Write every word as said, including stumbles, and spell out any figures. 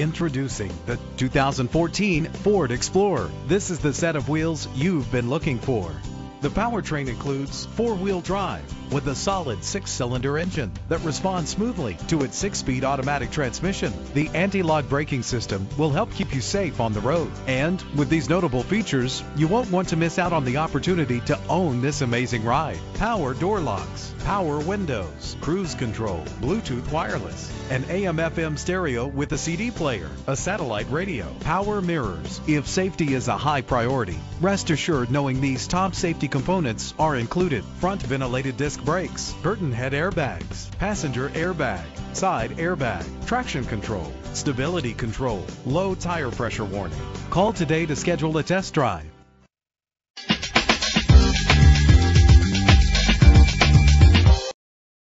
Introducing the two thousand fourteen Ford Explorer. This is the set of wheels you've been looking for. The powertrain includes four-wheel drive with a solid six-cylinder engine that responds smoothly to its six-speed automatic transmission. The anti-lock braking system will help keep you safe on the road. And with these notable features, you won't want to miss out on the opportunity to own this amazing ride. Power door locks, power windows, cruise control, Bluetooth wireless, an A M F M stereo with a C D player, a satellite radio, power mirrors. If safety is a high priority, rest assured knowing these top safety components are included. Front ventilated disc brakes, curtain head airbags, passenger airbag, side airbag, traction control, stability control, low tire pressure warning. Call today to schedule a test drive.